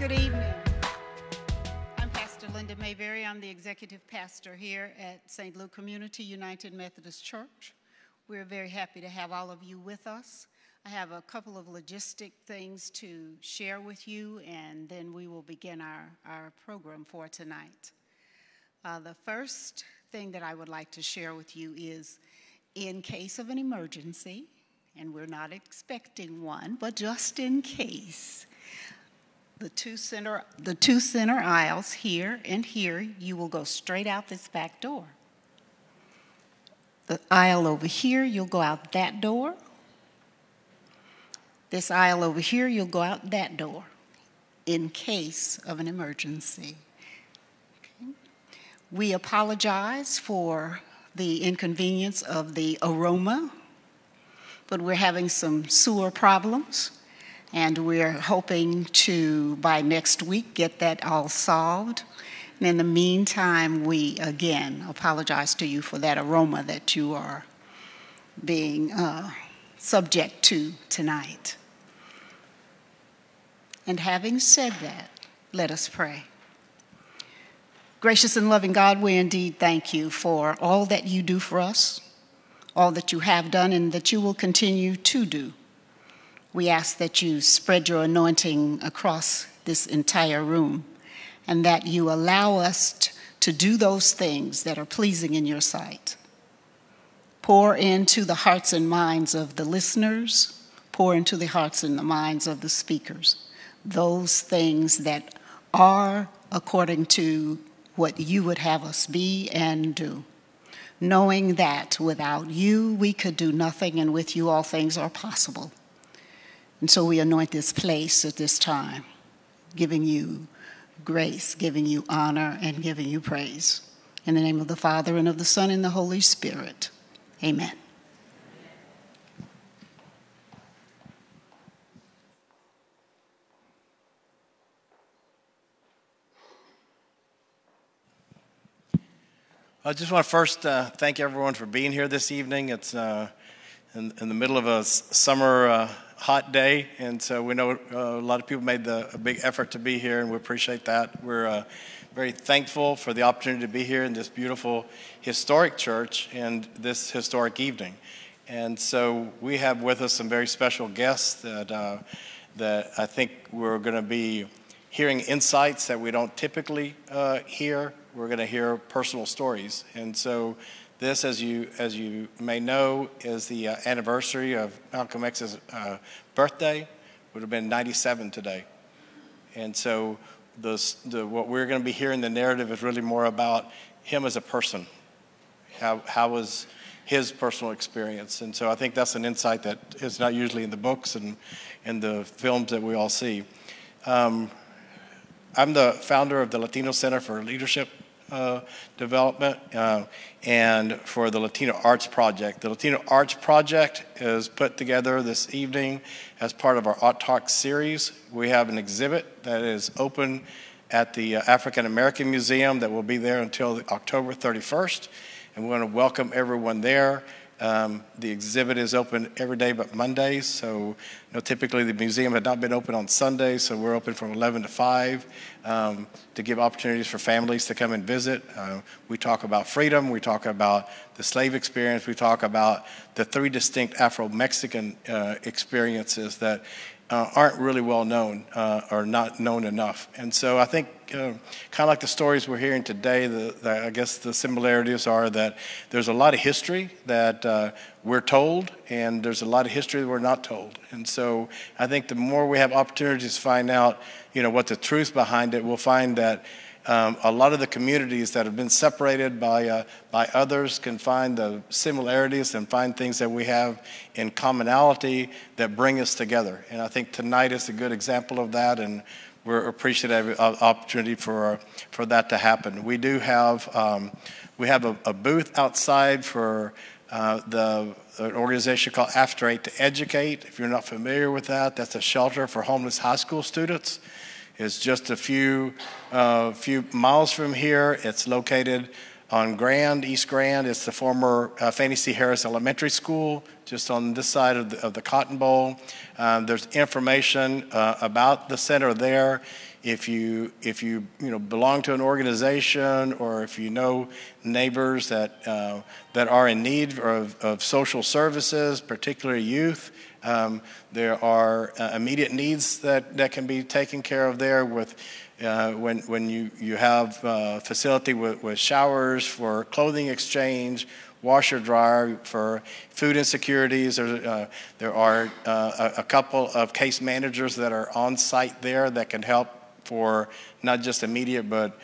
Good evening. I'm Pastor Linda Mayberry. I'm the executive pastor here at St. Luke Community United Methodist Church. We're very happy to have all of you with us. I have a couple of logistic things to share with you, and then we will begin our program for tonight. The first thing that I would like to share with you is, in case of an emergency, and we're not expecting one, but just in case, the two center aisles here and here, you will go straight out this back door. The aisle over here, you'll go out that door. This aisle over here, you'll go out that door in case of an emergency. Okay. We apologize for the inconvenience of the aroma, but we're having some sewer problems, and we're hoping to, by next week, get that all solved. And in the meantime, we again apologize to you for that aroma that you are being subject to tonight. And having said that, let us pray. Gracious and loving God, we indeed thank you for all that you do for us, all that you have done and that you will continue to do. We ask that you spread your anointing across this entire room and that you allow us to do those things that are pleasing in your sight. Pour into the hearts and minds of the listeners, pour into the hearts and the minds of the speakers, those things that are according to what you would have us be and do, knowing that without you we could do nothing and with you all things are possible. And so we anoint this place at this time, giving you grace, giving you honor, and giving you praise. In the name of the Father, and of the Son, and the Holy Spirit, amen. I just want to first thank everyone for being here this evening. It's in the middle of a summer hot day, and so we know a lot of people made a big effort to be here, and we appreciate that. We're very thankful for the opportunity to be here in this beautiful historic church and this historic evening. And so we have with us some very special guests that I think we're going to be hearing insights that we don't typically hear. We're going to hear personal stories. And so this, as you may know, is the anniversary of Malcolm X's birthday. It would have been 97 today. And so what we're going to be hearing, the narrative, is really more about him as a person. How was his personal experience? And so I think that's an insight that is not usually in the books and in the films that we all see. I'm the founder of the Latino Center for Leadership Development and for the Latino Arts Project. The Latino Arts Project is put together this evening as part of our Art Talk series. We have an exhibit that is open at the African American Museum that will be there until October 31st, and we want to welcome everyone there. The exhibit is open every day but Mondays, so typically the museum had not been open on Sundays, so we're open from 11 to 5 to give opportunities for families to come and visit. We talk about freedom, we talk about the slave experience, we talk about the three distinct Afro-Mexican experiences that aren't really well known or not known enough. And so I think kind of like the stories we're hearing today, I guess the similarities are that there's a lot of history that we're told, and there's a lot of history that we're not told. And so I think the more we have opportunities to find out what the truth behind it, we'll find that a lot of the communities that have been separated by others can find the similarities and find things that we have in commonality that bring us together. And I think tonight is a good example of that, and we're appreciative of the opportunity for that to happen. We do have a booth outside for an organization called After Eight to Educate. If you're not familiar with that, that's a shelter for homeless high school students. It's just a few miles from here. It's located On Grand, East Grand, it's the former Fannie C. Harris Elementary School, just on this side of the Cotton Bowl. There's information about the center there. If you belong to an organization, or if you know neighbors that that are in need of social services, particularly youth, there are immediate needs that can be taken care of there with. When you have a facility with showers for clothing exchange, washer dryer for food insecurities, there are a couple of case managers that are on site there that can help for not just immediate but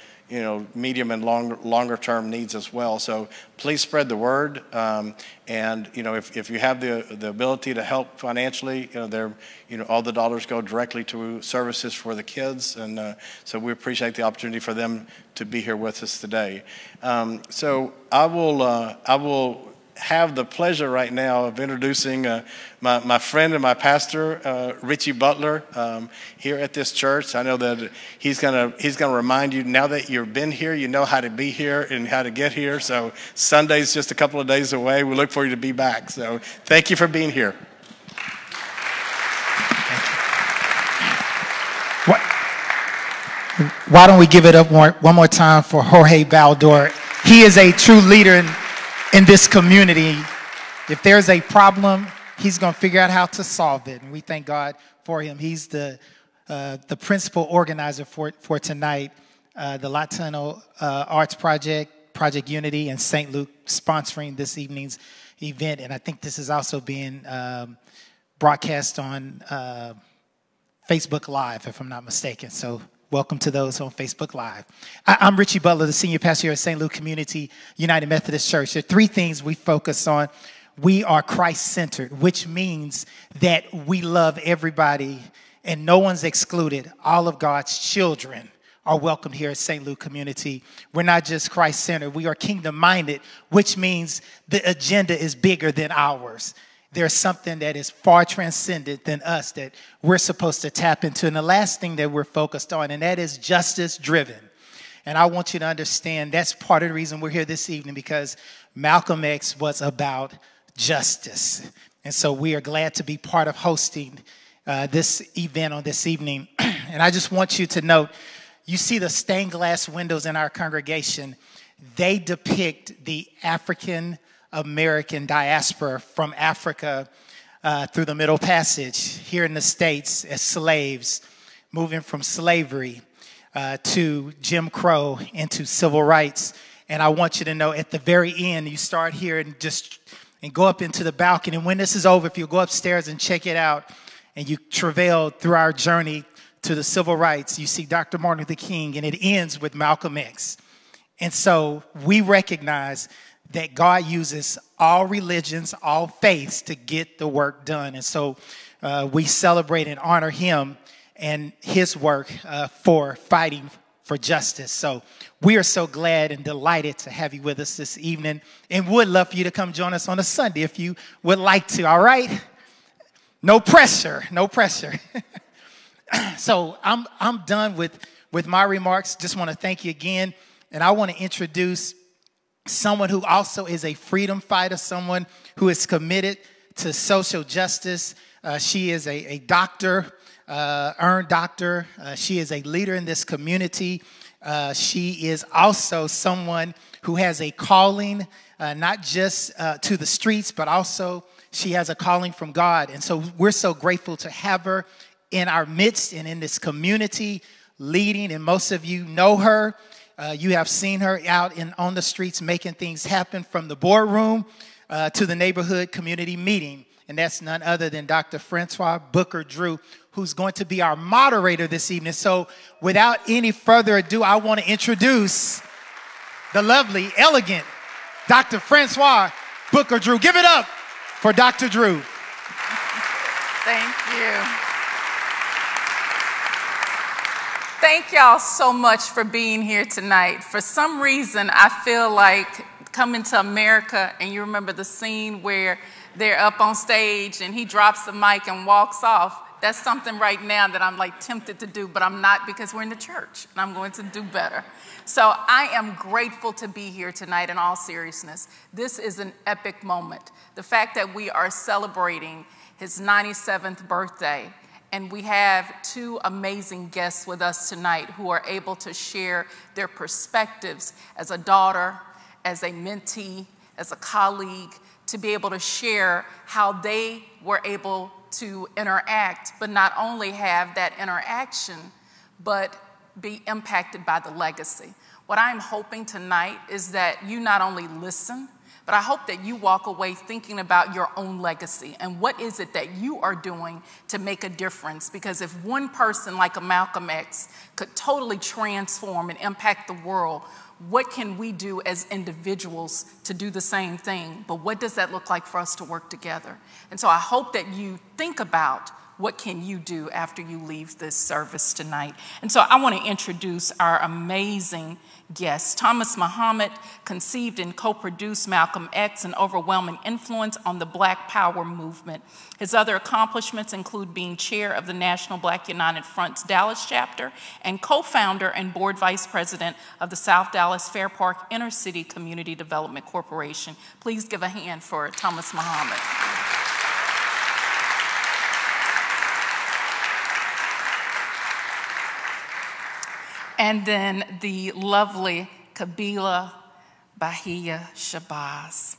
medium and longer term needs as well. So please spread the word, and if you have the ability to help financially, all the dollars go directly to services for the kids, and so we appreciate the opportunity for them to be here with us today. So I will have the pleasure right now of introducing my friend and my pastor, Richie Butler, here at this church. I know that he's gonna remind you, now that you've been here, you know how to be here and how to get here. So Sunday's just a couple of days away. We look for you to be back. So thank you for being here. Why don't we give it up one more time for Jorge Baldor? He is a true leader in this community. If there's a problem, he's going to figure out how to solve it, and we thank God for him. He's the principal organizer for tonight. The Latino Arts Project, Project Unity, and St. Luke sponsoring this evening's event, and I think this is also being broadcast on Facebook Live, if I'm not mistaken. So welcome to those on Facebook Live. I'm Richie Butler, the senior pastor here at St. Luke Community United Methodist Church. There are three things we focus on. We are Christ-centered, which means that we love everybody and no one's excluded. All of God's children are welcomed here at St. Luke Community. We're not just Christ-centered. We are kingdom-minded, which means the agenda is bigger than ours. There's something that is far transcendent than us that we're supposed to tap into. And the last thing that we're focused on, and that is justice-driven. And I want you to understand that's part of the reason we're here this evening, because Malcolm X was about justice. And so we are glad to be part of hosting this event on this evening. And I just want you to note, you see the stained glass windows in our congregation. They depict the African American diaspora from Africa through the Middle Passage here in the States as slaves, moving from slavery to Jim Crow into civil rights. And I want you to know at the very end, you start here and go up into the balcony. And when this is over, if you go upstairs and check it out and you travail through our journey to the civil rights, you see Dr. Martin Luther King, and it ends with Malcolm X. And so we recognize that God uses all religions, all faiths to get the work done. And so we celebrate and honor him and his work for fighting for justice. So we are so glad and delighted to have you with us this evening, and would love for you to come join us on a Sunday if you would like to, all right? No pressure, no pressure. So I'm done with my remarks. Just want to thank you again, and I want to introduce someone who also is a freedom fighter, someone who is committed to social justice. She is a doctor, earned doctor. She is a leader in this community. She is also someone who has a calling, not just to the streets, but also she has a calling from God. And so we're so grateful to have her in our midst and in this community leading. And most of you know her. You have seen her out on the streets making things happen, from the boardroom to the neighborhood community meeting. And that's none other than Dr. Francois Booker-Drew, who's going to be our moderator this evening. So without any further ado, I want to introduce the lovely, elegant Dr. Francois Booker-Drew. Give it up for Dr. Drew. Thank you. Thank y'all so much for being here tonight. For some reason, I feel like coming to America, and you remember the scene where they're up on stage and he drops the mic and walks off. That's something right now that I'm like tempted to do, but I'm not because we're in the church and I'm going to do better. So I am grateful to be here tonight in all seriousness. This is an epic moment. The fact that we are celebrating his 97th birthday and we have two amazing guests with us tonight who are able to share their perspectives as a daughter, as a mentee, as a colleague, to be able to share how they were able to interact, but not only have that interaction, but be impacted by the legacy. What I'm hoping tonight is that you not only listen, but I hope that you walk away thinking about your own legacy and what is it that you are doing to make a difference. Because if one person like a Malcolm X could totally transform and impact the world, what can we do as individuals to do the same thing? But what does that look like for us to work together? And so I hope that you think about what can you do after you leave this service tonight. And so I want to introduce our amazing guests. Thomas Muhammad conceived and co-produced Malcolm X, an overwhelming influence on the Black Power movement. His other accomplishments include being chair of the National Black United Front's Dallas chapter and co-founder and board vice president of the South Dallas Fair Park Inner City Community Development Corporation. Please give a hand for Thomas Muhammad. And then the lovely Qubilah Shabazz.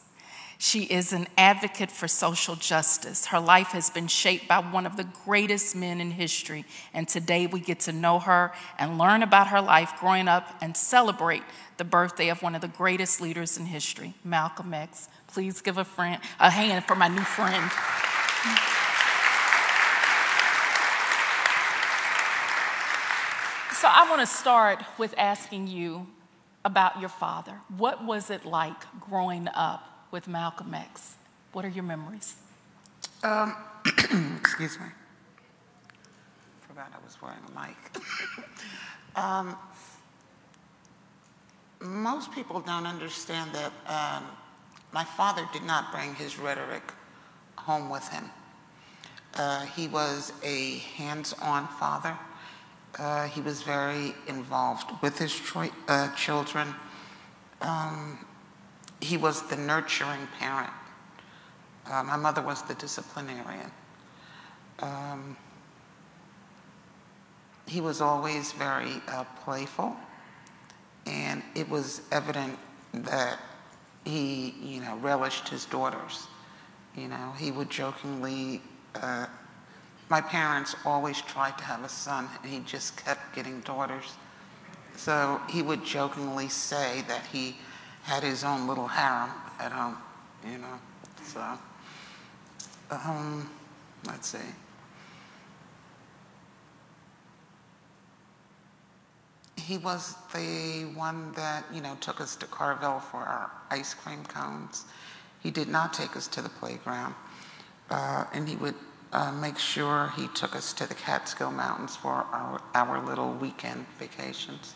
She is an advocate for social justice. Her life has been shaped by one of the greatest men in history. And today we get to know her and learn about her life growing up and celebrate the birthday of one of the greatest leaders in history, Malcolm X. Please give a hand for my new friend. So I want to start with asking you about your father. What was it like growing up with Malcolm X? What are your memories? Excuse me. Forgot I was wearing a mic. Most people don't understand that my father did not bring his rhetoric home with him. He was a hands-on father. He was very involved with his children. He was the nurturing parent. My mother was the disciplinarian. He was always very playful, and it was evident that he, relished his daughters. He would jokingly. My parents always tried to have a son, and he just kept getting daughters. So he would jokingly say that he had his own little harem at home, so. Let's see. He was the one that, took us to Carville for our ice cream cones. He did not take us to the playground, and he would make sure he took us to the Catskill Mountains for our little weekend vacations.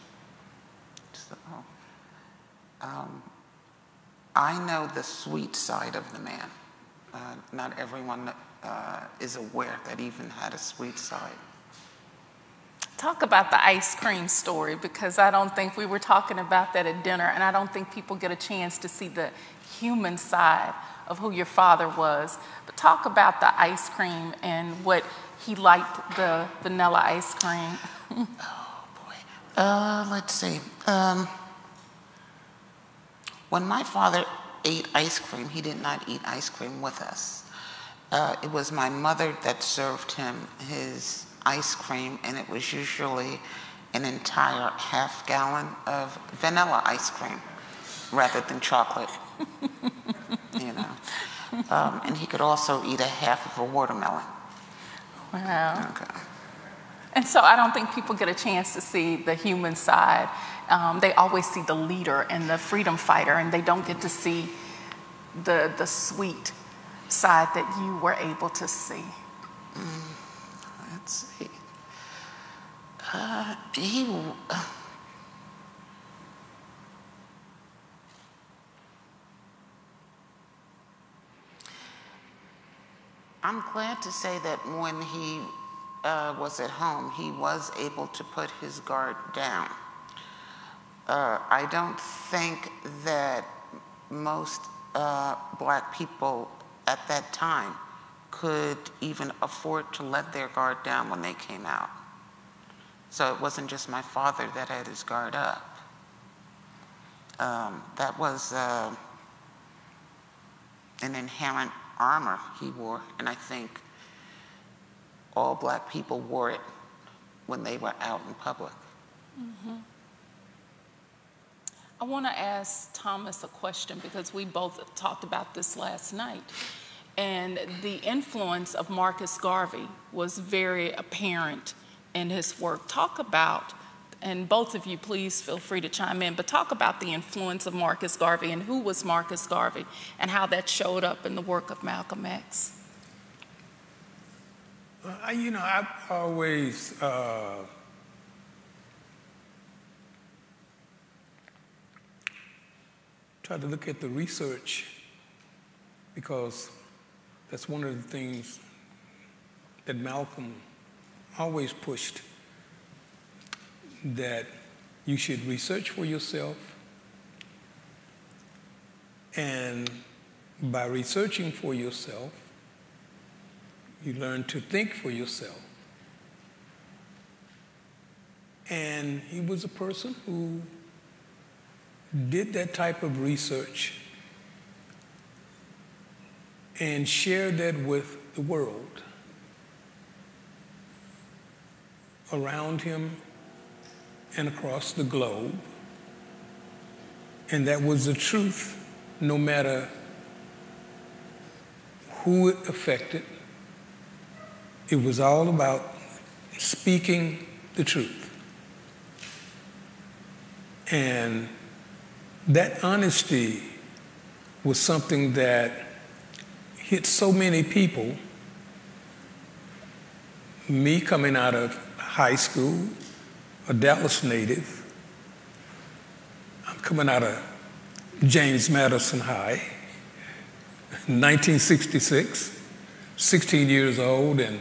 So, I know the sweet side of the man. Not everyone is aware that he even had a sweet side. Talk about the ice cream story, because I don't think we were talking about that at dinner, and I don't think people get a chance to see the human side of who your father was. But talk about the ice cream and what he liked, the vanilla ice cream. Oh, boy. Let's see. When my father ate ice cream, he did not eat ice cream with us. It was my mother that served him his ice cream, and it was usually an entire half-gallon of vanilla ice cream rather than chocolate. And he could also eat a half of a watermelon. Wow. Okay. And so I don't think people get a chance to see the human side. They always see the leader and the freedom fighter, and they don't get to see the sweet side that you were able to see. Let's see. I'm glad to say that when he was at home, he was able to put his guard down. I don't think that most black people at that time could even afford to let their guard down when they came out. So it wasn't just my father that had his guard up. That was an inherent armor he wore, and I think all black people wore it when they were out in public. Mm-hmm. I want to ask Thomas a question because we both talked about this last night. And the influence of Marcus Garvey was very apparent in his work. Talk about, and both of you please feel free to chime in, but talk about the influence of Marcus Garvey and who was Marcus Garvey and how that showed up in the work of Malcolm X. You know, I've always tried to look at the research, because that's one of the things that Malcolm always pushed, that you should research for yourself. And by researching for yourself, you learn to think for yourself. And he was a person who did that type of research and shared that with the world. Around him and across the globe. And that was the truth, no matter who it affected. It was all about speaking the truth. And that honesty was something that hit so many people. Me coming out of high school, a Dallas native. I'm coming out of James Madison High, 1966, 16 years old, and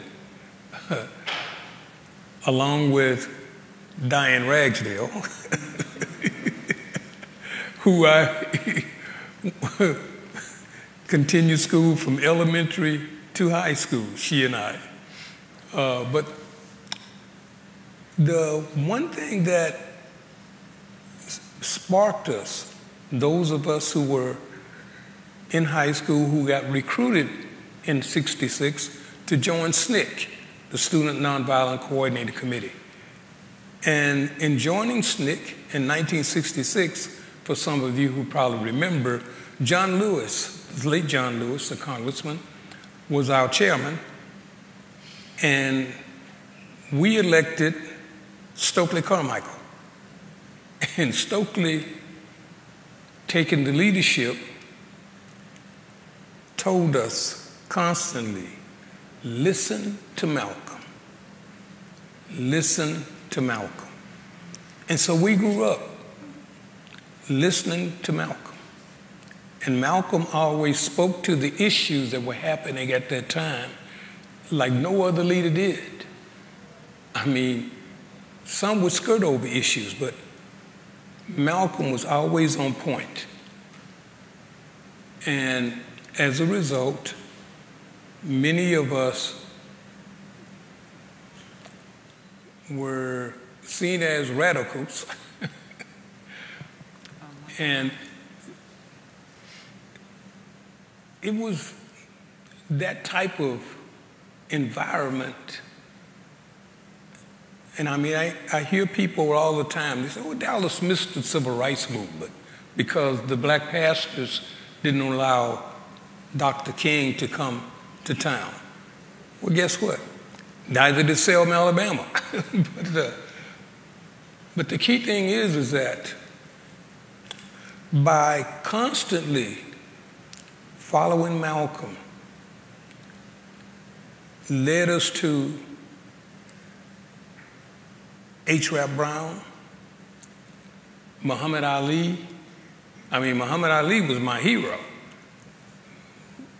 along with Diane Ragsdale, who I continued school from elementary to high school, she and I. But the one thing that sparked us, those of us who were in high school who got recruited in 66 to join SNCC, the Student Nonviolent Coordinating Committee. And in joining SNCC in 1966, for some of you who probably remember, John Lewis, the late John Lewis, the congressman, was our chairman. And we elected Stokely Carmichael. And Stokely, taking the leadership, told us constantly, listen to Malcolm. Listen to Malcolm. And so we grew up listening to Malcolm. And Malcolm always spoke to the issues that were happening at that time like no other leader did. I mean, some would skirt over issues, but Malcolm was always on point. And as a result, many of us were seen as radicals. And it was that type of environment. And I mean, I hear people all the time, they say, oh, Dallas missed the civil rights movement because the black pastors didn't allow Dr. King to come to town. Well, guess what? Neither did Selma, Alabama. But the key thing is that by constantly following Malcolm, led us to H. Rap Brown, Muhammad Ali. I mean, Muhammad Ali was my hero.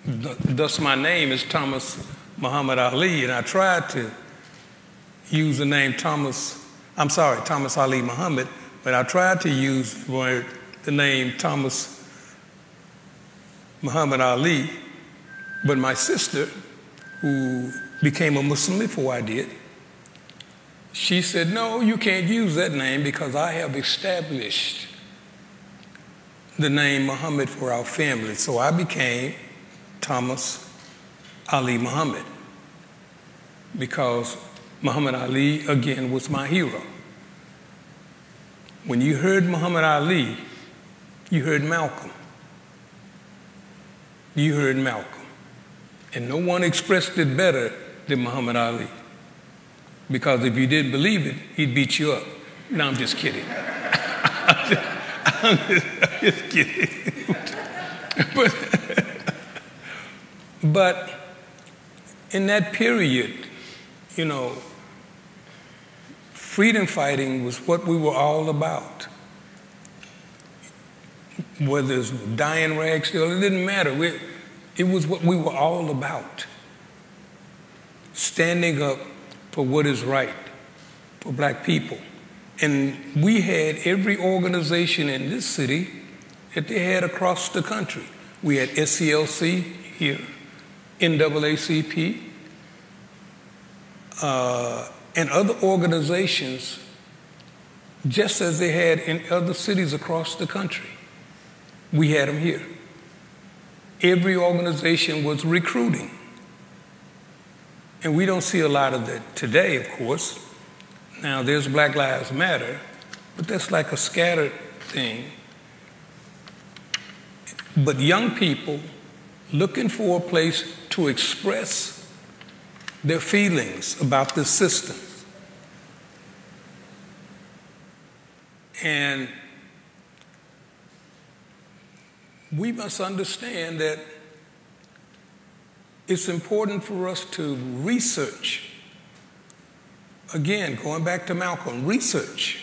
Thus, my name is Thomas Muhammad Ali, and I tried to use the name Thomas Ali Muhammad, but I tried to use the name Thomas Muhammad Ali, but my sister, who became a Muslim before I did, she said, no, you can't use that name because I have established the name Muhammad for our family. So I became Thomas Ali Muhammad because Muhammad Ali, again, was my hero. When you heard Muhammad Ali, you heard Malcolm. You heard Malcolm. And no one expressed it better than Muhammad Ali. Because if you didn't believe it, he'd beat you up. No, I'm just kidding. I'm just kidding. But in that period, you know, freedom fighting was what we were all about. Whether it's dying rags still, it didn't matter. It was what we were all about. Standing up for what is right for black people. And we had every organization in this city that they had across the country. We had SCLC here, NAACP, and other organizations just as they had in other cities across the country. We had them here. Every organization was recruiting. And we don't see a lot of that today, of course. Now, there's Black Lives Matter, but that's like a scattered thing. But young people looking for a place to express their feelings about this system. And we must understand that it's important for us to research. Again, going back to Malcolm, research.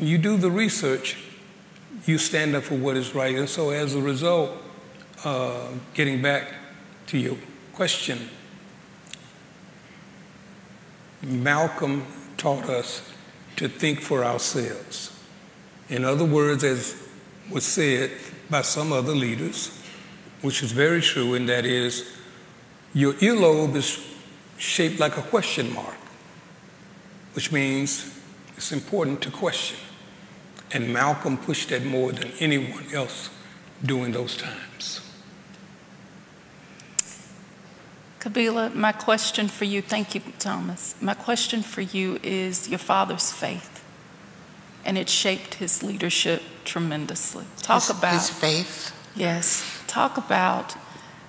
And you do the research, you stand up for what is right. And so as a result, getting back to your question, Malcolm taught us to think for ourselves. In other words, as was said by some other leaders, which is very true, and that is your earlobe is shaped like a question mark, which means it's important to question. And Malcolm pushed that more than anyone else during those times. Qubilah, my question for you, thank you, Thomas. My question for you is your father's faith, and it shaped his leadership tremendously. Talk about his faith. Yes. Talk about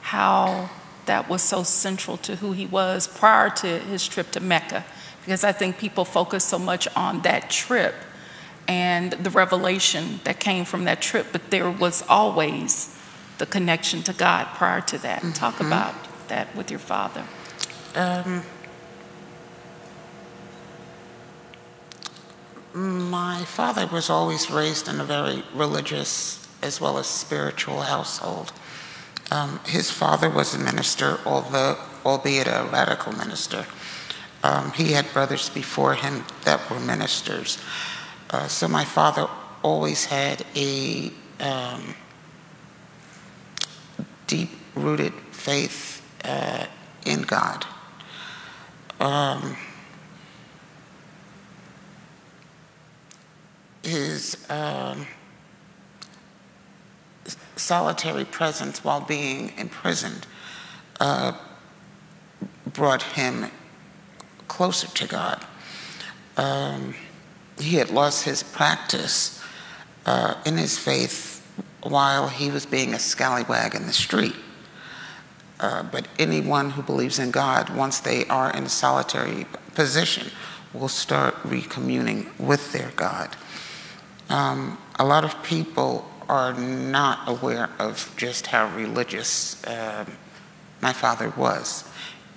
how that was so central to who he was prior to his trip to Mecca, because I think people focus so much on that trip and the revelation that came from that trip, but there was always the connection to God prior to that. Mm-hmm. Talk about that with your father. My father was always raised in a very religious as well as spiritual household. His father was a minister, albeit a radical minister. He had brothers before him that were ministers. So my father always had a deep-rooted faith in God. His solitary presence while being imprisoned brought him closer to God. He had lost his practice in his faith while he was being a scallywag in the street. But anyone who believes in God, once they are in a solitary position, will start recommuning with their God. A lot of people are not aware of just how religious my father was.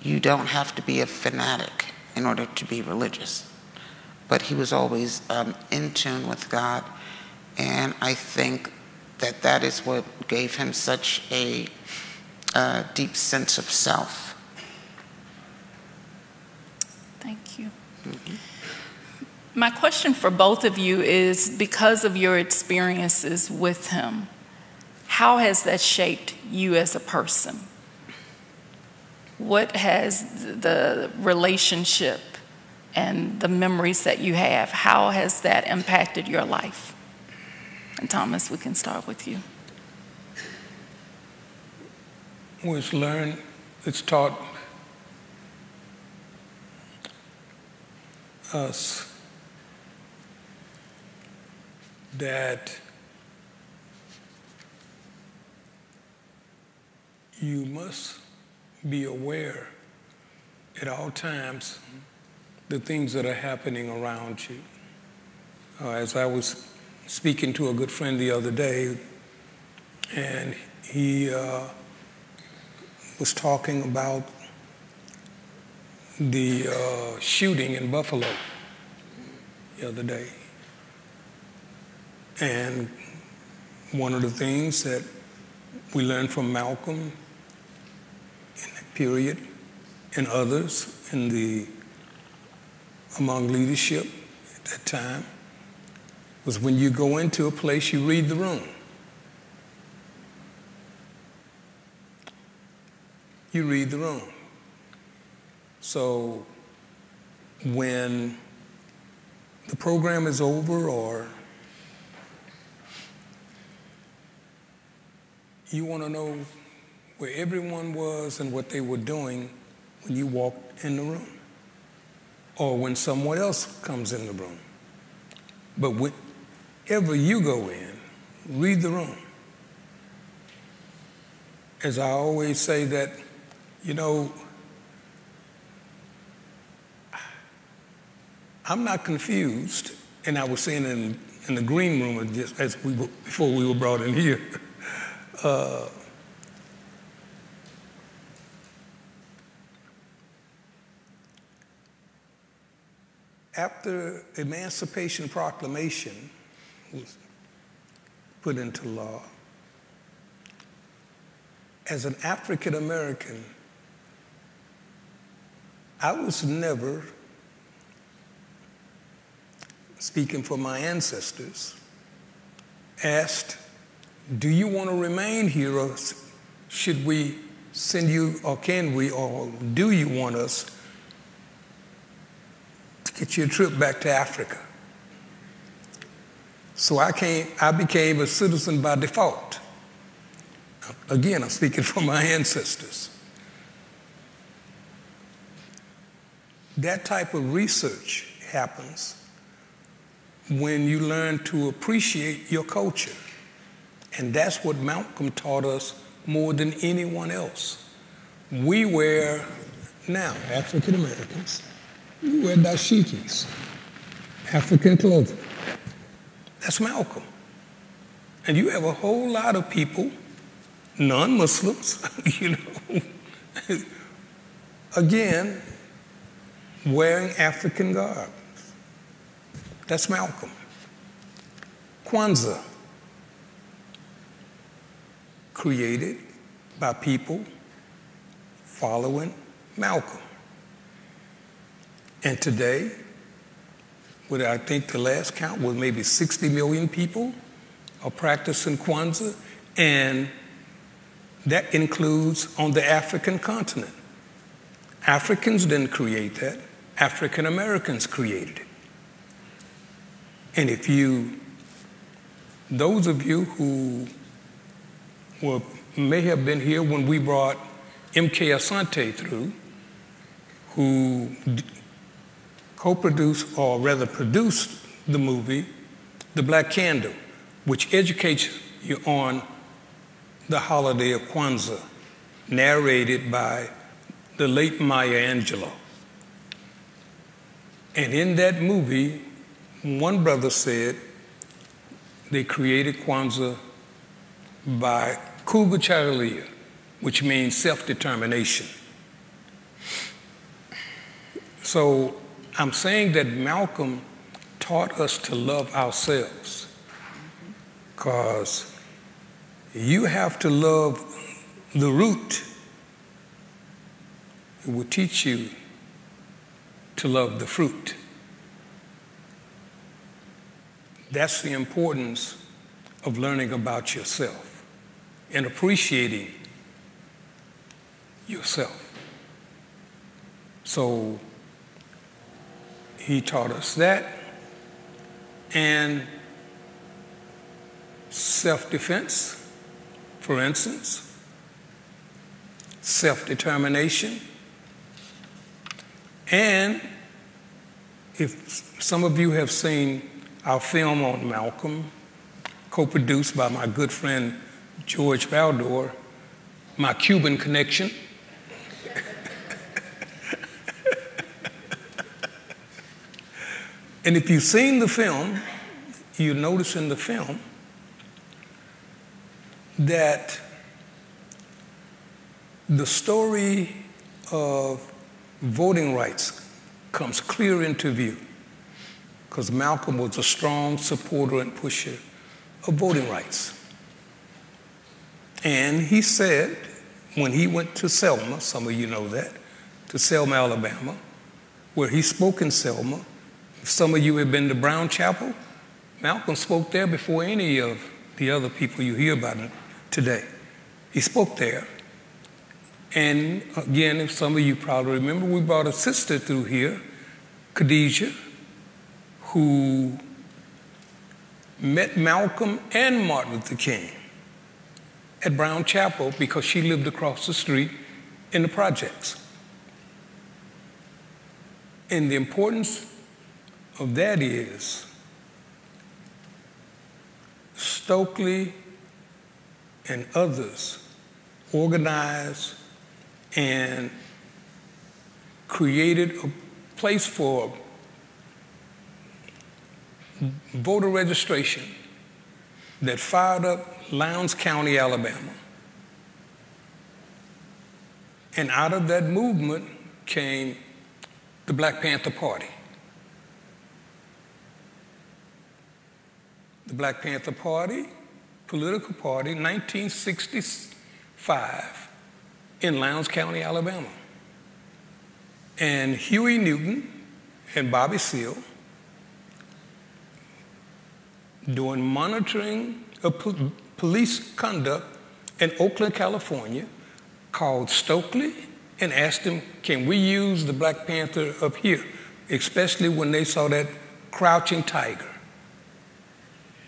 You don't have to be a fanatic in order to be religious. But he was always in tune with God, and I think that that is what gave him such a deep sense of self. Thank you. Mm-hmm. My question for both of you is, because of your experiences with him, how has that shaped you as a person? What has the relationship and the memories that you have, how has that impacted your life? And Thomas, we can start with you. Well, it's learned, it's taught us that you must be aware at all times the things that are happening around you. As I was speaking to a good friend the other day, and he was talking about the shooting in Buffalo the other day. And one of the things that we learned from Malcolm in that period, and others in the among leadership at that time, was when you go into a place, you read the room. You read the room. So when the program is over, or you want to know where everyone was and what they were doing when you walked in the room, or when someone else comes in the room. But whenever you go in, read the room. As I always say that, you know, I'm not confused, and I was saying in the green room just as we were, before we were brought in here, after the Emancipation Proclamation was put into law, as an African American, I was never, speaking for my ancestors, asked, do you want to remain here, or should we send you, or can we, or do you want us get your trip back to Africa? So I became a citizen by default. Again, I'm speaking for my ancestors. That type of research happens when you learn to appreciate your culture. And that's what Malcolm taught us more than anyone else. We wear now, African Americans, we wear dashikis, African clothing. That's Malcolm. And you have a whole lot of people, non-Muslims, you know, again, wearing African garb. That's Malcolm. Kwanzaa, created by people following Malcolm. And today, with I think the last count was maybe 60 million people are practicing Kwanzaa, and that includes on the African continent. Africans didn't create that. African Americans created it. And if you, those of you who were, may have been here when we brought M.K. Asante through, who co-produced, or rather produced, the movie The Black Candle, which educates you on the holiday of Kwanzaa, narrated by the late Maya Angelou. And in that movie, one brother said they created Kwanzaa by Kubachalia, which means self-determination. So I'm saying that Malcolm taught us to love ourselves, because you have to love the root. It will teach you to love the fruit. That's the importance of learning about yourself and appreciating yourself. So he taught us that, and self-defense, for instance, self-determination, and if some of you have seen our film on Malcolm, co-produced by my good friend Jorge Baldor, my Cuban connection. And if you've seen the film, you notice in the film that the story of voting rights comes clear into view, because Malcolm was a strong supporter and pusher of voting rights. And he said, when he went to Selma, some of you know that, to Selma, Alabama, where he spoke in Selma. If some of you have been to Brown Chapel, Malcolm spoke there before any of the other people you hear about today. He spoke there. And again, if some of you probably remember, we brought a sister through here, Khadijah, who met Malcolm and Martin Luther King at Brown Chapel because she lived across the street in the projects. And the importance of that is Stokely and others organized and created a place for voter registration that fired up Lowndes County, Alabama. And out of that movement came the Black Panther Party. The Black Panther Party, political party, 1965 in Lowndes County, Alabama. And Huey Newton and Bobby Seale, doing monitoring of police conduct in Oakland, California, called Stokely and asked him, can we use the Black Panther up here, especially when they saw that crouching tiger?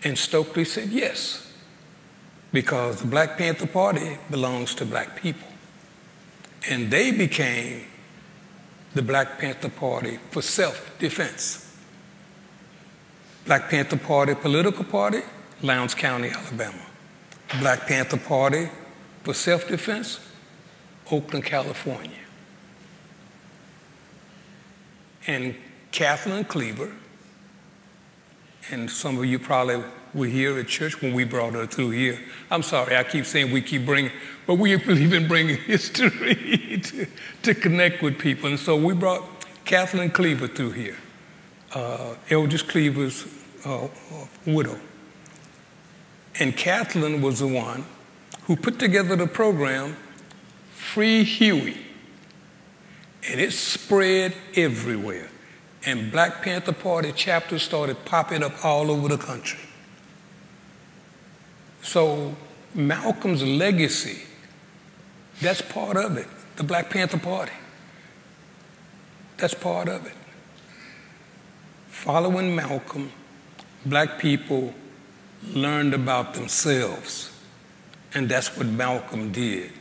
And Stokely said yes, because the Black Panther Party belongs to black people. And they became the Black Panther Party for self-defense. Black Panther Party, political party, Lowndes County, Alabama. Black Panther Party for self-defense, Oakland, California. And Kathleen Cleaver, and some of you probably were here at church when we brought her through here. I'm sorry, I keep saying we keep bringing, but we believe in bringing history to connect with people. And so we brought Kathleen Cleaver through here. Eldridge Cleaver's widow. And Kathleen was the one who put together the program, Free Huey. And it spread everywhere. And Black Panther Party chapters started popping up all over the country. So Malcolm's legacy, that's part of it. The Black Panther Party, that's part of it. Following Malcolm, black people learned about themselves, and that's what Malcolm did.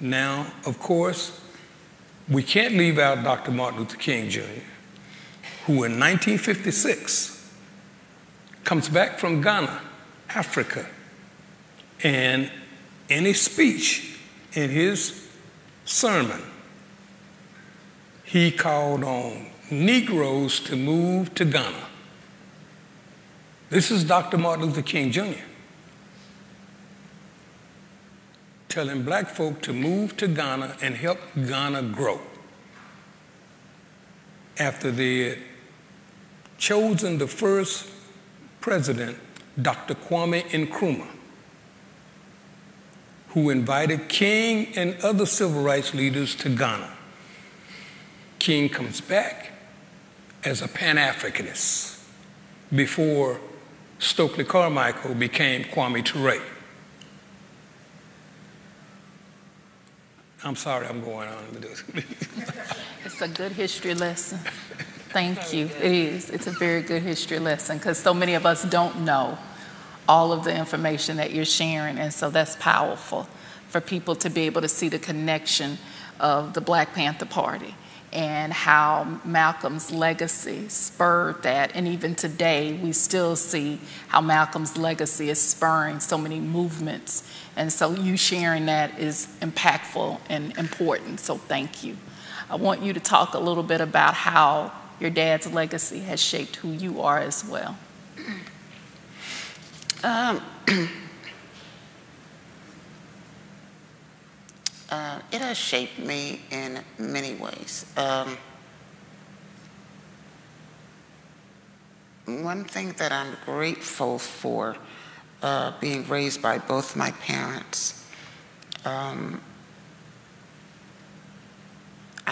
Now, of course, we can't leave out Dr. Martin Luther King, Jr., who in 1956 comes back from Ghana, Africa, and in his speech, in his sermon, he called on Negroes to move to Ghana. This is Dr. Martin Luther King, Jr., telling black folk to move to Ghana and help Ghana grow. After they had chosen the first president, Dr. Kwame Nkrumah, who invited King and other civil rights leaders to Ghana. King comes back. as a Pan-Africanist before Stokely Carmichael became Kwame Ture. I'm sorry I'm going on with this. It's a good history lesson. Thank you. It is. It's a very good history lesson because so many of us don't know all of the information that you're sharing, and so that's powerful for people to be able to see the connection of the Black Panther Party and how Malcolm's legacy spurred that. And even today, we still see how Malcolm's legacy is spurring so many movements. And so you sharing that is impactful and important, so thank you. I want you to talk a little bit about how your dad's legacy has shaped who you are as well. It has shaped me in many ways. One thing that I'm grateful for, being raised by both my parents, I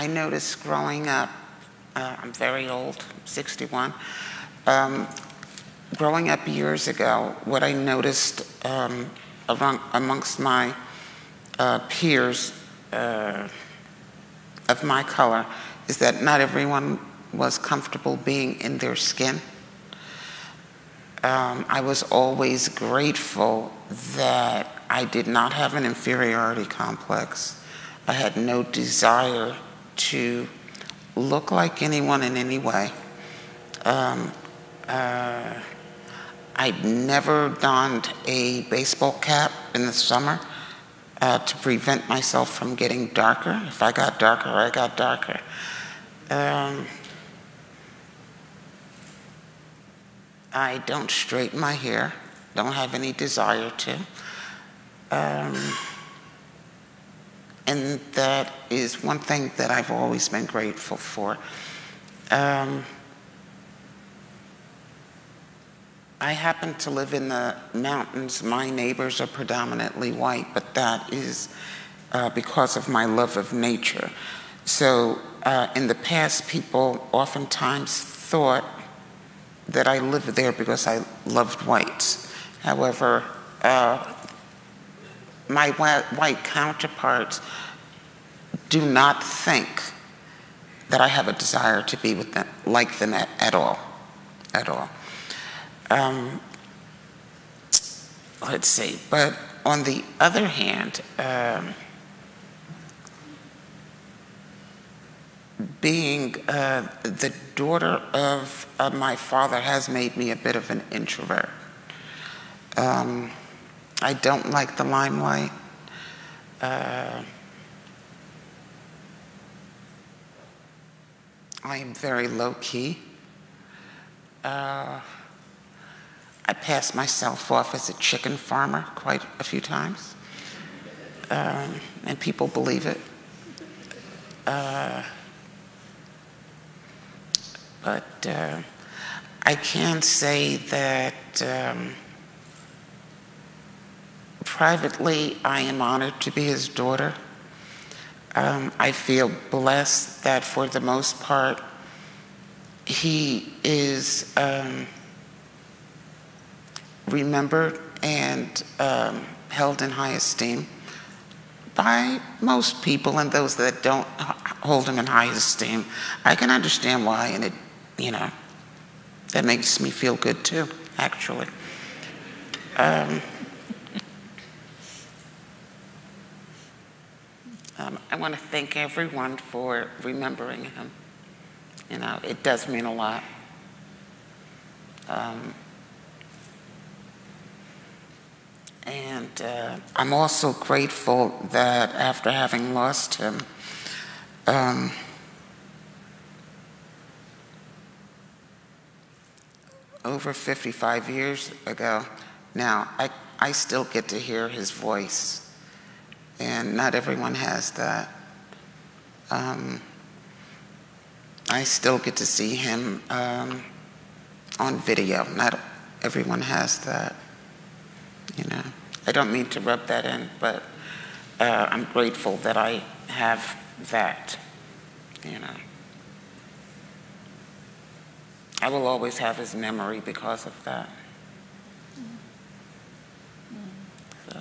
noticed growing up, I'm very old, 61, growing up years ago, what I noticed amongst my peers of my color is that not everyone was comfortable being in their skin. I was always grateful that I did not have an inferiority complex. I had no desire to look like anyone in any way. I never donned a baseball cap in the summer to prevent myself from getting darker. If I got darker, I got darker. I don't straighten my hair, don't have any desire to. And that is one thing that I've always been grateful for. I happen to live in the mountains. My neighbors are predominantly white, but that is because of my love of nature. So in the past, people oftentimes thought that I lived there because I loved whites. However, my white counterparts do not think that I have a desire to be with them, like them at all. Let's see, but on the other hand, being the daughter of my father has made me a bit of an introvert. I don't like the limelight. I am very low-key. I passed myself off as a chicken farmer quite a few times, and people believe it. But I can say that privately, I am honored to be his daughter. I feel blessed that for the most part, he is remembered and held in high esteem by most people, and those that don't hold him in high esteem, I can understand why, and it, you know, that makes me feel good too, actually. I want to thank everyone for remembering him. You know, it does mean a lot. And I'm also grateful that after having lost him, over 55 years ago now, I still get to hear his voice. And not everyone has that. I still get to see him on video. Not everyone has that. You know, I don't mean to rub that in, but I'm grateful that I have that, you know. I will always have his memory because of that. So.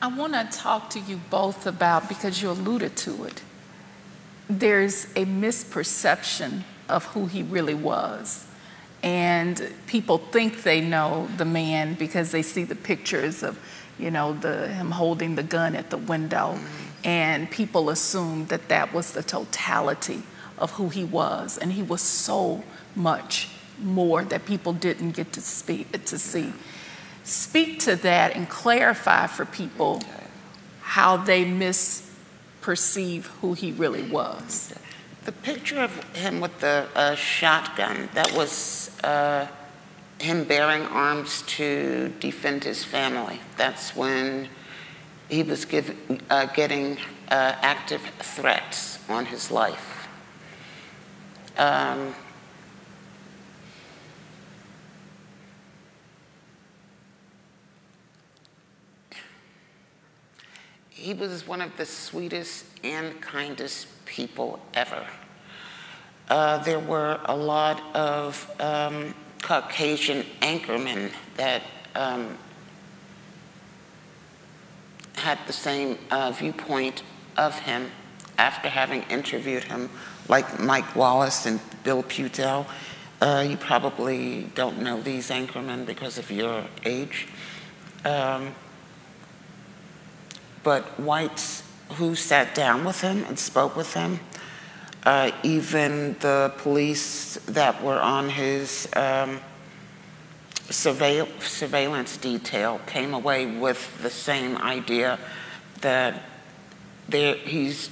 I want to talk to you both about, because you alluded to it, there's a misperception of who he really was. And people think they know the man because they see the pictures of, you know, him holding the gun at the window. Mm-hmm. And people assumed that that was the totality of who he was. And he was so much more that people didn't get to see. Speak to that and clarify for people how they misperceive who he really was. The picture of him with the shotgun, that was him bearing arms to defend his family. That's when he was getting active threats on his life. He was one of the sweetest and kindest people ever. There were a lot of Caucasian anchormen that had the same viewpoint of him after having interviewed him, like Mike Wallace and Bill Putel. You probably don't know these anchormen because of your age. But whites who sat down with him and spoke with him, even the police that were on his surveillance detail came away with the same idea that it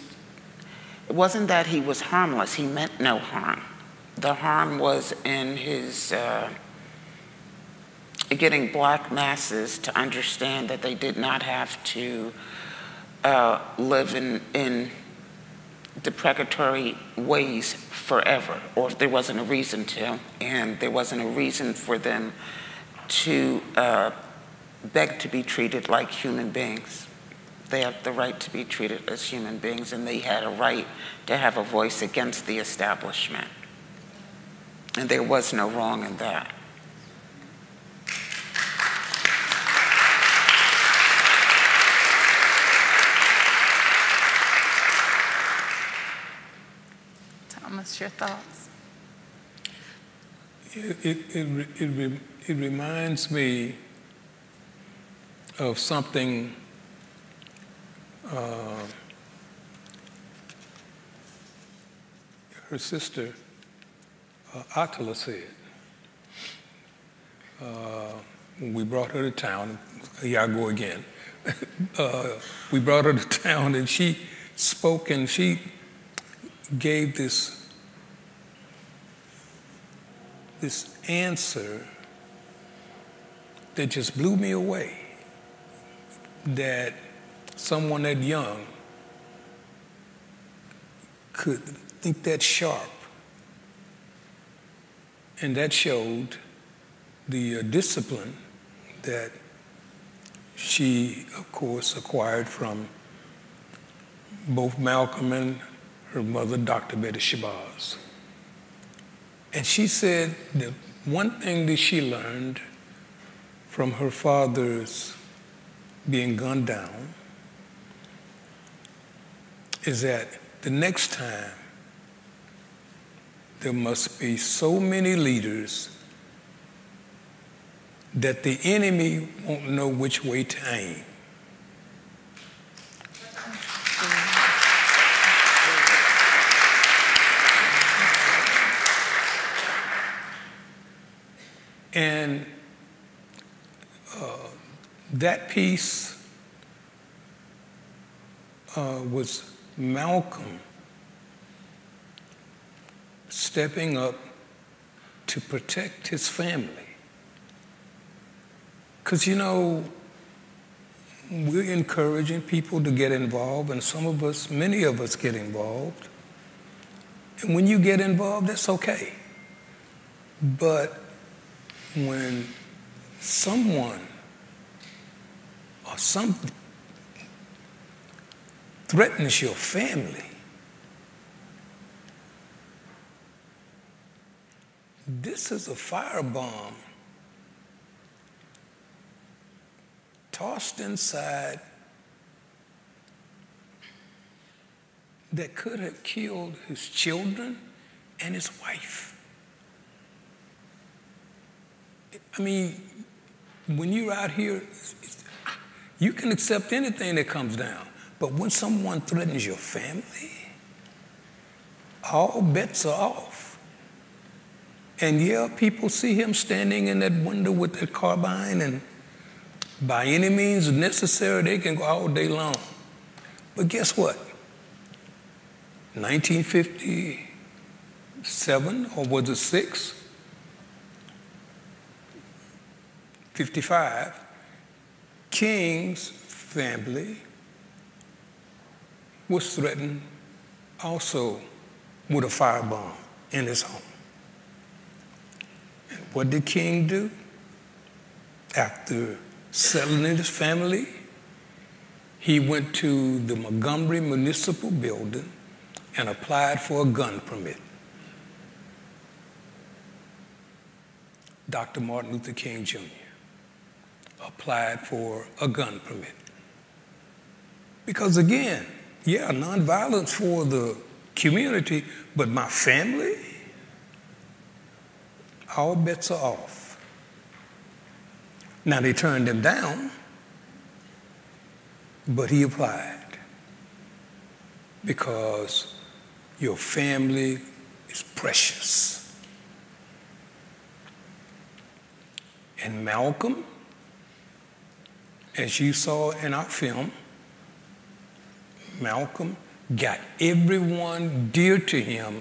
wasn't that he was harmless, he meant no harm. The harm was in his getting black masses to understand that they did not have to live in deprecatory ways forever, or if there wasn't a reason to, and there wasn't a reason for them to beg to be treated like human beings. They have the right to be treated as human beings, and they had a right to have a voice against the establishment. And there was no wrong in that. Your thoughts? It reminds me of something her sister Atala said when we brought her to town. Here I go again. We brought her to town, and she spoke, and she gave this answer that just blew me away, that someone that young could think that sharp. And that showed the discipline that she, of course, acquired from both Malcolm and her mother, Dr. Betty Shabazz. And she said that one thing that she learned from her father's being gunned down is that the next time there must be so many leaders that the enemy won't know which way to aim. And that piece was Malcolm stepping up to protect his family. Because, you know, we're encouraging people to get involved, and some of us, many of us, get involved. And when you get involved, that's okay. But when someone or something threatens your family, This is a firebomb tossed inside that could have killed his children and his wife. I mean, when you're out here, you can accept anything that comes down. But when someone threatens your family, all bets are off. And yeah, people see him standing in that window with that carbine, and by any means necessary, they can go all day long. But guess what? 1957, or was it 6? 55, King's family was threatened also with a firebomb in his home. And what did King do? After settling his family, he went to the Montgomery Municipal Building and applied for a gun permit. Dr. Martin Luther King, Jr. applied for a gun permit. Because again, yeah, nonviolence for the community, but my family, all bets are off. Now they turned him down, but he applied. Because your family is precious. And Malcolm, as you saw in our film, Malcolm got everyone dear to him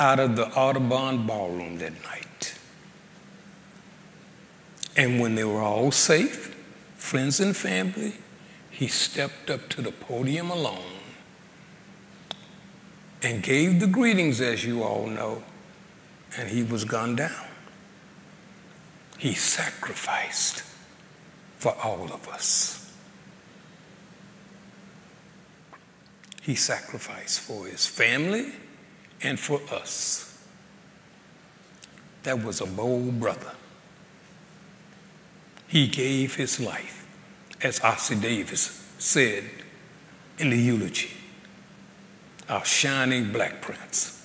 out of the Audubon ballroom that night. And when they were all safe, friends and family, he stepped up to the podium alone and gave the greetings, as you all know, and he was gunned down. He sacrificed for all of us. He sacrificed for his family and for us. That was a bold brother. He gave his life, as Ossie Davis said in the eulogy, our shining black prince.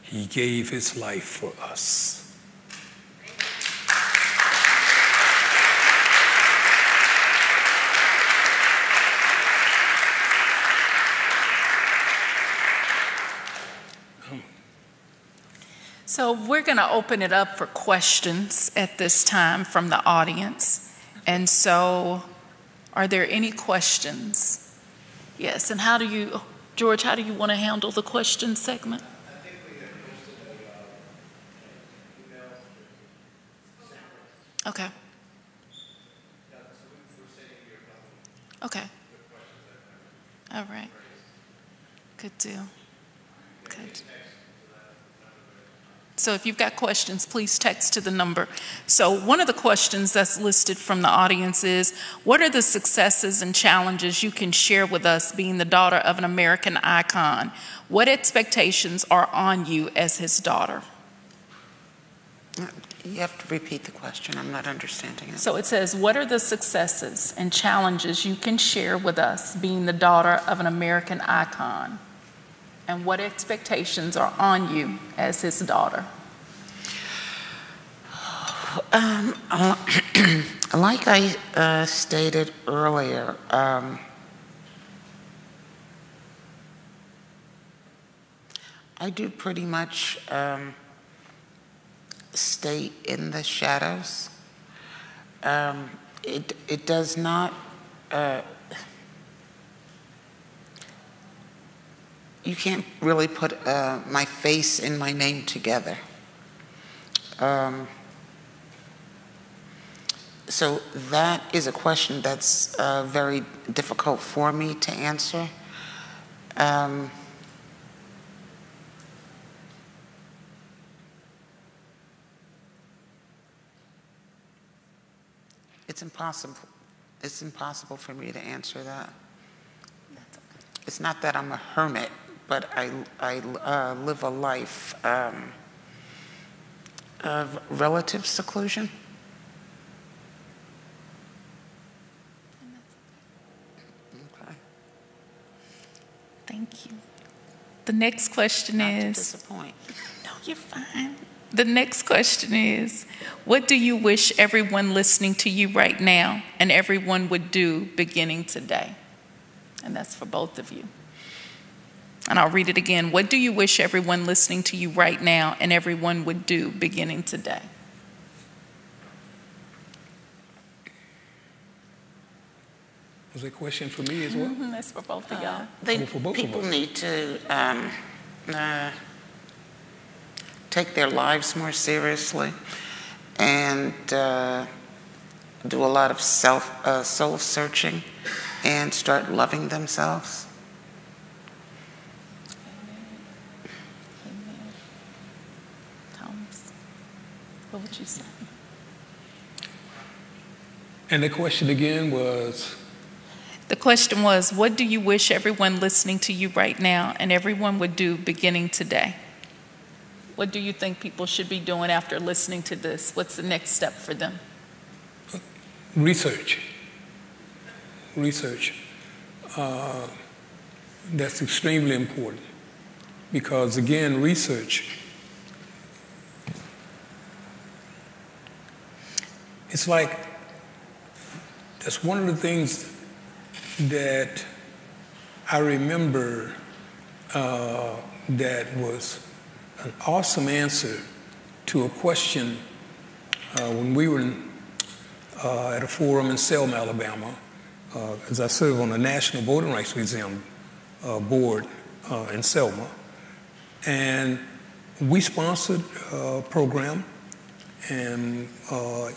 He gave his life for us. So we're going to open it up for questions at this time from the audience. And so are there any questions? Yes, and how do you, George, how do you want to handle the question segment? Okay. Okay. All right. Good deal. Good. So if you've got questions, please text to the number. So one of the questions that's listed from the audience is, what are the successes and challenges you can share with us being the daughter of an American icon? What expectations are on you as his daughter? You have to repeat the question. I'm not understanding it. So it says, what are the successes and challenges you can share with us being the daughter of an American icon? And what expectations are on you as his daughter? Like I stated earlier, I do pretty much stay in the shadows. It does not... you can't really put my face and my name together. So that is a question that's very difficult for me to answer. It's impossible. It's impossible for me to answer that. It's not that I'm a hermit, but I live a life of relative seclusion. Okay. Thank you. The next question is... Not to disappoint. No, you're fine. The next question is, what do you wish everyone listening to you right now and everyone would do beginning today? And that's for both of you. And I'll read it again. What do you wish everyone listening to you right now and everyone would do beginning today? Was that a question for me as well? Mm-hmm, that's for both of y'all. People need to take their lives more seriously and do a lot of soul-searching and start loving themselves. What would you say? And the question again was? The question was, what do you wish everyone listening to you right now and everyone would do beginning today? What do you think people should be doing after listening to this? What's the next step for them? Research. Research. That's extremely important because, again, research. It's like, that's one of the things that I remember that was an awesome answer to a question when we were in, at a forum in Selma, Alabama, as I serve on the National Voting Rights Museum board in Selma. And we sponsored a program. And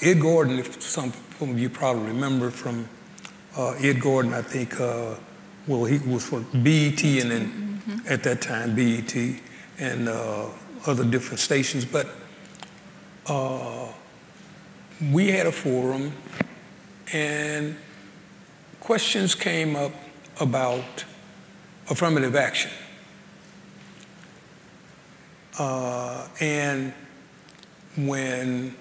Ed Gordon, if some of you probably remember from Ed Gordon, I think, well, he was for BET and then mm-hmm. at that time BET and other different stations. But we had a forum and questions came up about affirmative action. And when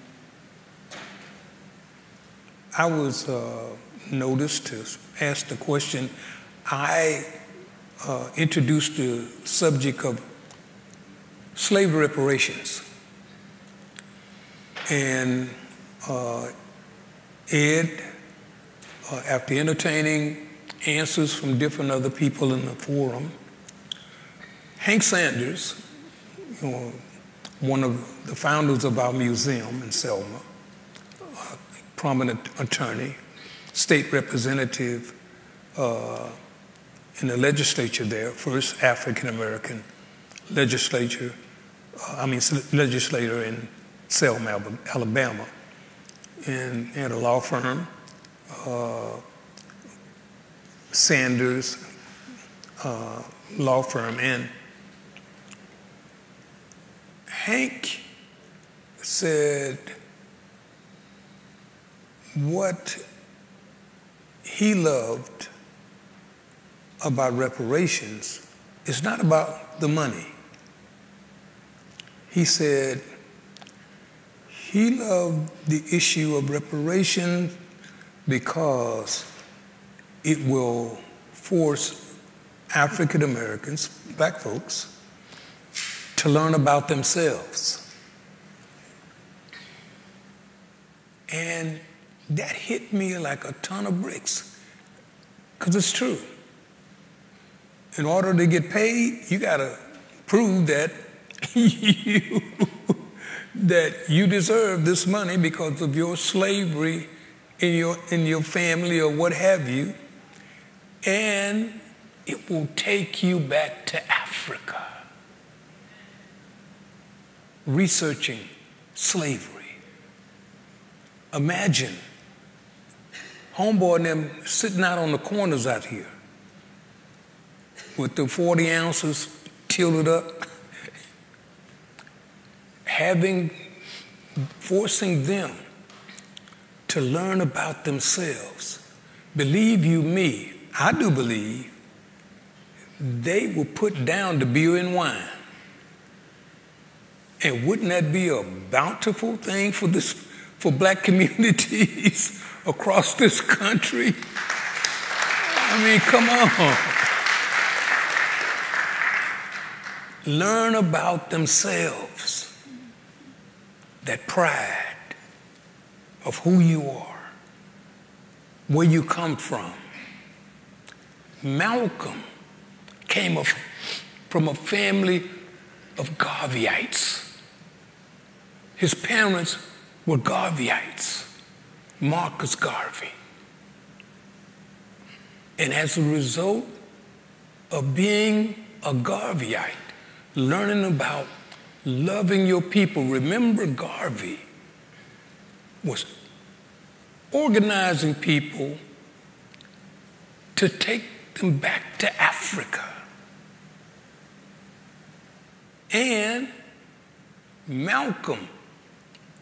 I was noticed to ask the question, I introduced the subject of slavery reparations. And Ed, after entertaining answers from different other people in the forum, Hank Sanders, you know, one of the founders of our museum in Selma, a prominent attorney, state representative in the legislature there, first African American legislator in Selma, Alabama, and at a law firm. Sanders law firm. And Hank said what he loved about reparations is not about the money. He said he loved the issue of reparations because it will force African Americans, black folks, to learn about themselves. And that hit me like a ton of bricks, because it's true. In order to get paid, you gotta prove that you deserve this money because of your slavery in your family or what have you, and it will take you back to Africa. Researching slavery. Imagine homeboy and them sitting out on the corners out here with the 40 ounces tilted up, forcing them to learn about themselves. Believe you me, I do believe they will put down the beer and wine. And wouldn't that be a bountiful thing for this, for black communities across this country? I mean, come on. Learn about themselves, that pride of who you are, where you come from. Malcolm came from a family of Garveyites. His parents were Garveyites, Marcus Garvey. And as a result of being a Garveyite, learning about loving your people, remember Garvey was organizing people to take them back to Africa. And Malcolm,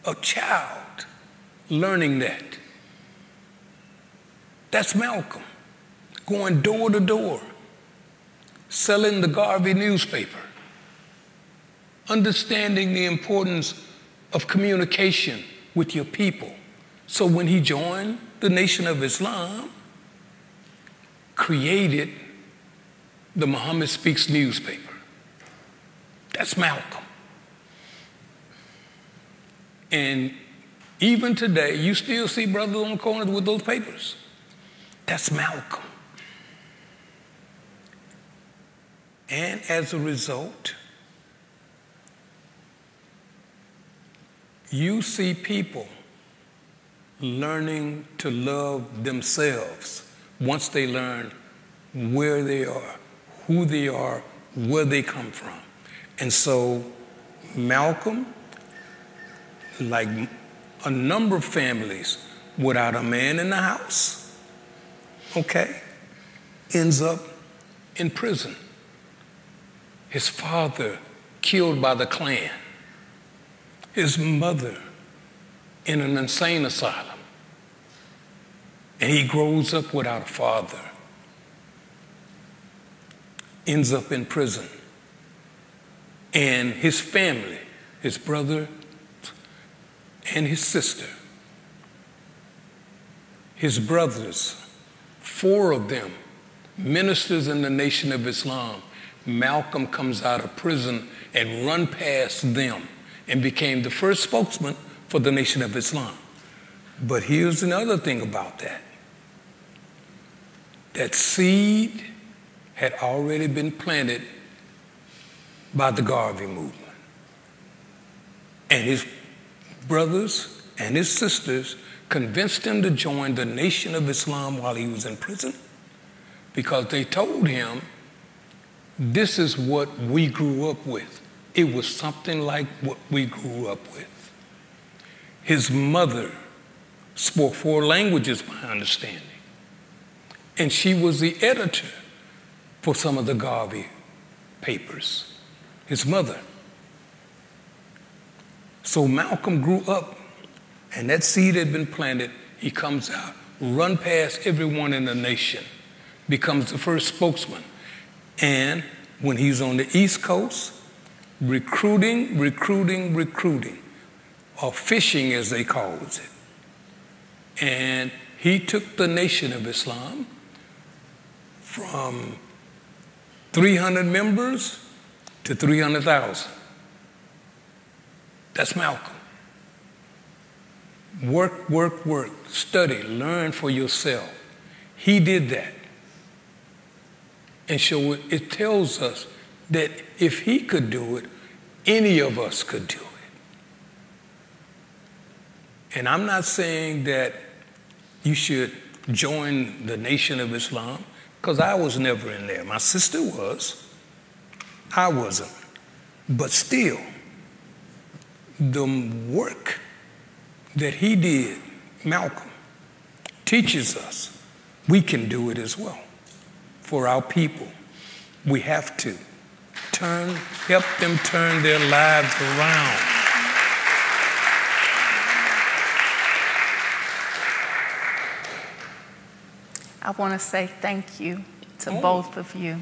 a child, learning that. That's Malcolm, going door to door, selling the Garvey newspaper, understanding the importance of communication with your people. So when he joined the Nation of Islam, created the Muhammad Speaks newspaper. That's Malcolm. And even today, you still see brothers on the corner with those papers. That's Malcolm. And as a result, you see people learning to love themselves once they learn where they are, who they are, where they come from. And so Malcolm, like a number of families without a man in the house, okay, ends up in prison. His father killed by the Klan. His mother in an insane asylum. And he grows up without a father. Ends up in prison. And his family, his brother and his sister, his brothers, 4 of them, ministers in the Nation of Islam. Malcolm comes out of prison and run past them and became the first spokesman for the Nation of Islam. But here's another thing about that. That seed had already been planted by the Garvey movement. And his brothers and his sisters convinced him to join the Nation of Islam while he was in prison because they told him, this is what we grew up with. It was something like what we grew up with. His mother spoke 4 languages, my understanding. And she was the editor for some of the Garvey papers, his mother. So Malcolm grew up, and that seed had been planted. He comes out, run past everyone in the nation, becomes the first spokesman. And when he's on the East Coast, recruiting, or fishing as they calls it. And he took the Nation of Islam from 300 members to 300,000. That's Malcolm. Work, work, work, study, learn for yourself. He did that. And so it tells us that if he could do it, any of us could do it. And I'm not saying that you should join the Nation of Islam, because I was never in there. My sister was. I wasn't. But still, the work that he did, Malcolm, teaches us we can do it as well. For our people, we have to help them turn their lives around. I want to say thank you to both of you.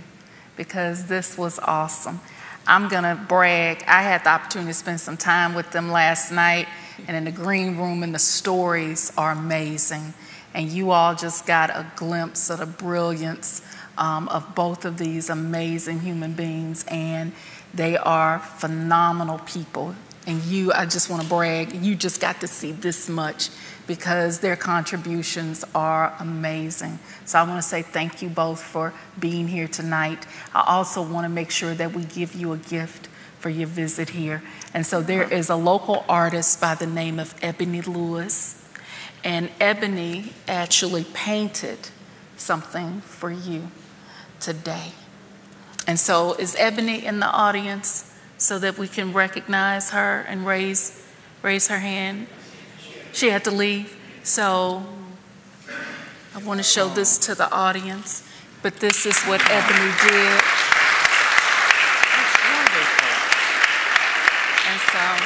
because this was awesome. I'm gonna brag, I had the opportunity to spend some time with them last night and in the green room, and the stories are amazing. And you all just got a glimpse of the brilliance of both of these amazing human beings, and they are phenomenal people. And you, I just wanna brag, you just got to see this much because their contributions are amazing. So I wanna say thank you both for being here tonight. I also wanna make sure that we give you a gift for your visit here. And so there is a local artist by the name of Ebony Lewis, and Ebony actually painted something for you today. And so is Ebony in the audience so that we can recognize her and raise her hand? She had to leave, so I want to show this to the audience, but this is what Ebony did. And so,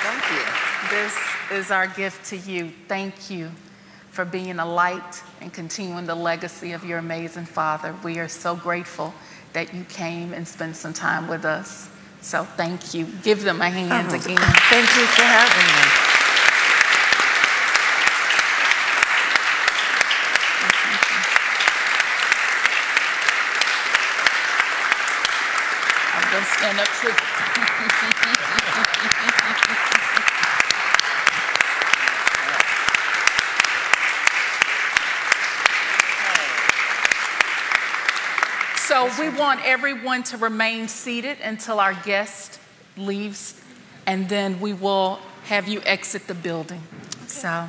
thank you. This is our gift to you. Thank you for being a light and continuing the legacy of your amazing father. We are so grateful that you came and spent some time with us. So thank you. Give them a hand again. Thank you for having me. I'm going to stand up too. So we want everyone to remain seated until our guest leaves, and then we will have you exit the building. Okay. So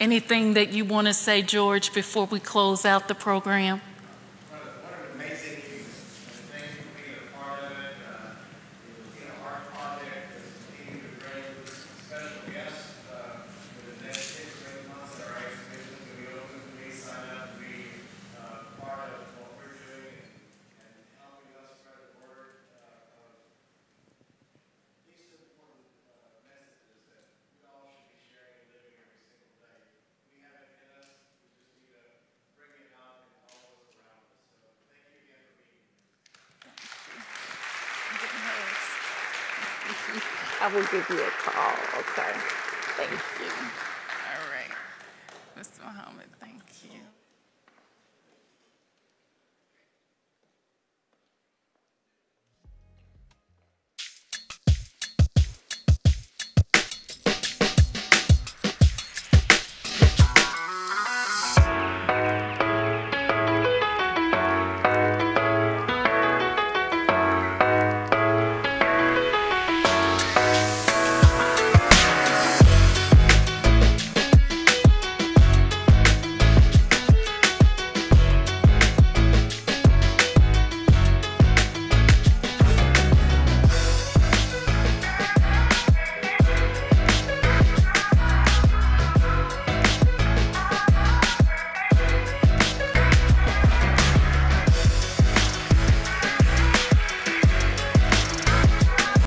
anything that you want to say, George, before we close out the program? What an amazing being a part of it. You know, our project is continuing to bring special guests for the next 6 months that our exhibition is going to be open. Please sign up to be part of I will give you a call, okay? Thank you. All right. Mr. Muhammad, thank you.